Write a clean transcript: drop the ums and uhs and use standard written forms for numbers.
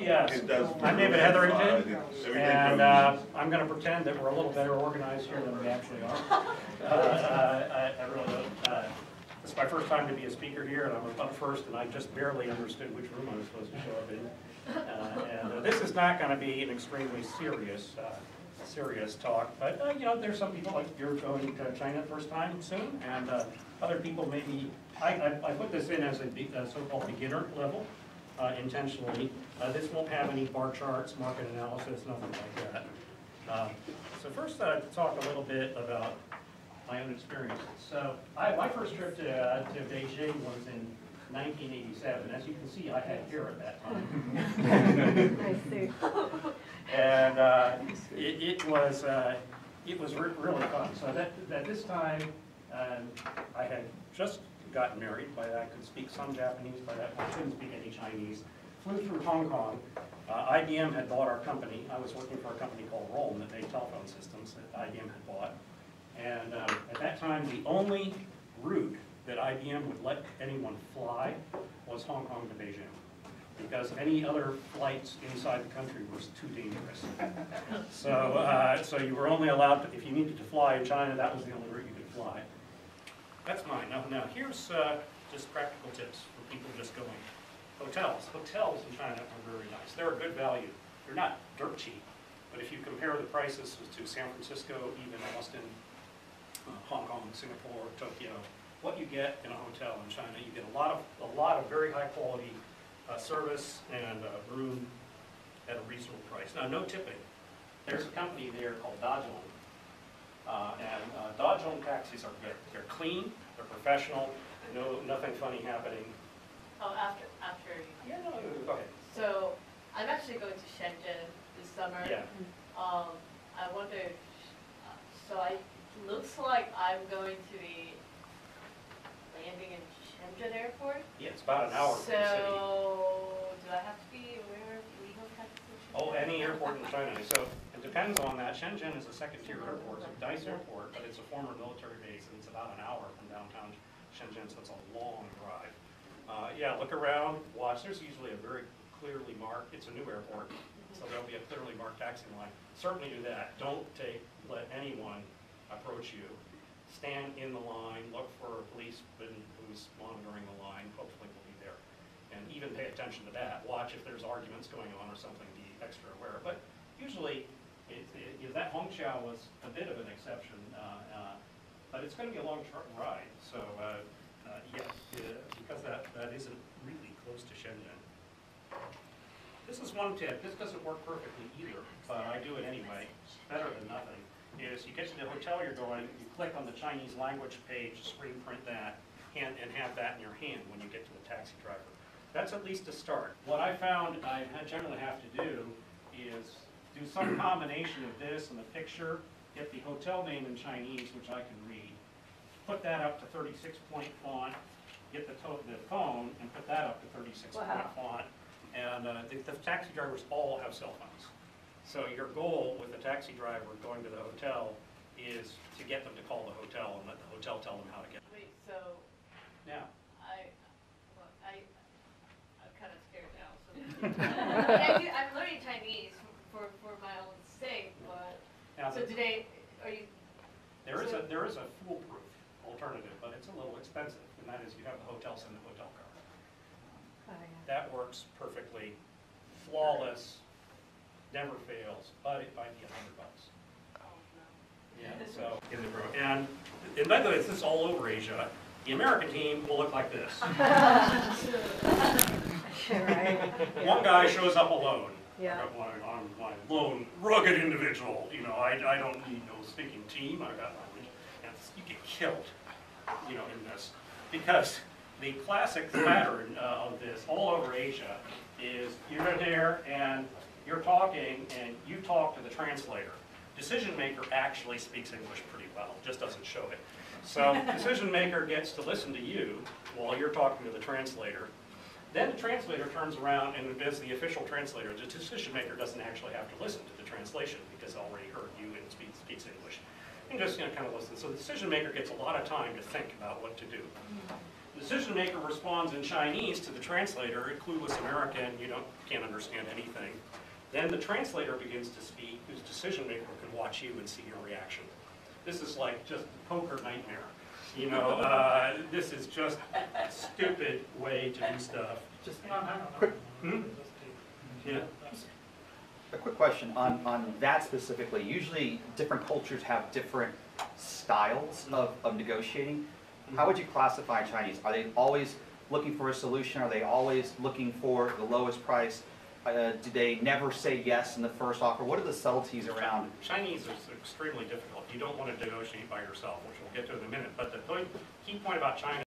Yes, I'm David Heatherington, and I'm going to pretend that we're a little better organized here than we actually are. I really don't. It's my first time to be a speaker here, and I'm up first, and I just barely understood which room I was supposed to show up in. This is not going to be an extremely serious, serious talk, but you know, there's some people like you're going to China first time soon, and other people maybe. I put this in as a so-called beginner level. Intentionally. This won't have any bar charts, market analysis, nothing like that. So first talk a little bit about my own experiences. So my first trip to Beijing was in 1987. As you can see, I had hair at that time. And it was really fun. So that this time I had just got married. By that, I could speak some Japanese. By that, I couldn't speak any Chinese. Flew through Hong Kong. IBM had bought our company. I was working for a company called Roland that made telephone systems that IBM had bought. And at that time, the only route that IBM would let anyone fly was Hong Kong to Beijing, because any other flights inside the country was too dangerous. So, you were only allowed to, if you needed to fly in China, that was the only route you could fly. That's mine. Now here's just practical tips for people just going. Hotels. Hotels in China are very nice. They're a good value. They're not dirt cheap, but if you compare the prices to San Francisco, even Austin, Hong Kong, Singapore, Tokyo, what you get in a hotel in China, you get a lot of very high quality service and room at a reasonable price. Now, no tipping. There's a company there called Dajiang. Dajiang taxis are good. They're clean, they're professional, nothing funny happening. Oh, after you. Yeah, no, go ahead. So, I'm actually going to Shenzhen this summer. Yeah. I wonder if, it looks like I'm going to be landing in Shenzhen Airport. Yeah, it's about an hour from the city. So, do I have to be aware of legal taxes? Oh, any airport in China. So. It depends on that. Shenzhen is a second-tier airport. It's a DICE Airport, but it's a former military base, and it's about an hour from downtown Shenzhen, so it's a long drive. Yeah, look around, watch. There's usually a very clearly marked, it's a new airport, so there'll be a clearly marked taxi line. Certainly do that. Don't let anyone approach you. Stand in the line, look for a policeman who's monitoring the line. Hopefully we'll be there. And even pay attention to that. Watch if there's arguments going on or something, be extra aware. But usually, that Hongqiao was a bit of an exception, but it's going to be a long ride. So yes, because that isn't really close to Shenzhen. This is one tip. This doesn't work perfectly either, but I do it anyway. Better than nothing. Is you get to the hotel you're going, you click on the Chinese language page, screen print that, and have that in your hand when you get to the taxi driver. That's at least a start. What I found I generally have to do is do some combination of this and the picture, get the hotel name in Chinese, which I can read, put that up to 36-point font, get the phone and put that up to 36-point font, and the taxi drivers all have cell phones. So your goal with the taxi driver going to the hotel is to get them to call the hotel and let the hotel tell them how to get them. Wait, so now. I'm kind of scared now. So I'm learning Chinese. For my own sake, but now so today, are you? There is a foolproof alternative, but it's a little expensive, and that is you have the hotel send the hotel card. Oh, yeah. That works perfectly, flawless, never fails, but it might be $100. Oh no! Yeah. So in the room, and by the way, this is all over Asia. The American team will look like this. One guy shows up alone. Yeah. I'm my lone, rugged individual. You know, I don't need no stinking team. I got my region. And you get killed, you know, in this. Because the classic pattern of this all over Asia is you're in there and you're talking and you talk to the translator. Decision maker actually speaks English pretty well, just doesn't show it. So decision maker gets to listen to you while you're talking to the translator. Then the translator turns around and does the official translator. The decision maker doesn't actually have to listen to the translation because they already heard you and speaks English. And just kind of listen. So the decision maker gets a lot of time to think about what to do. The decision maker responds in Chinese to the translator, a clueless American, you can't understand anything. Then the translator begins to speak, whose decision maker can watch you and see your reaction. This is like just a poker nightmare. You know, this is just a stupid way to do stuff. Just quick, yeah. A quick question on that specifically. Usually different cultures have different styles of negotiating. How would you classify Chinese? Are they always looking for a solution? Are they always looking for the lowest price? Do they never say yes in the first offer? What are the subtleties around? Chinese is extremely difficult. You don't want to negotiate by yourself, which we'll get to in a minute. But the key point about China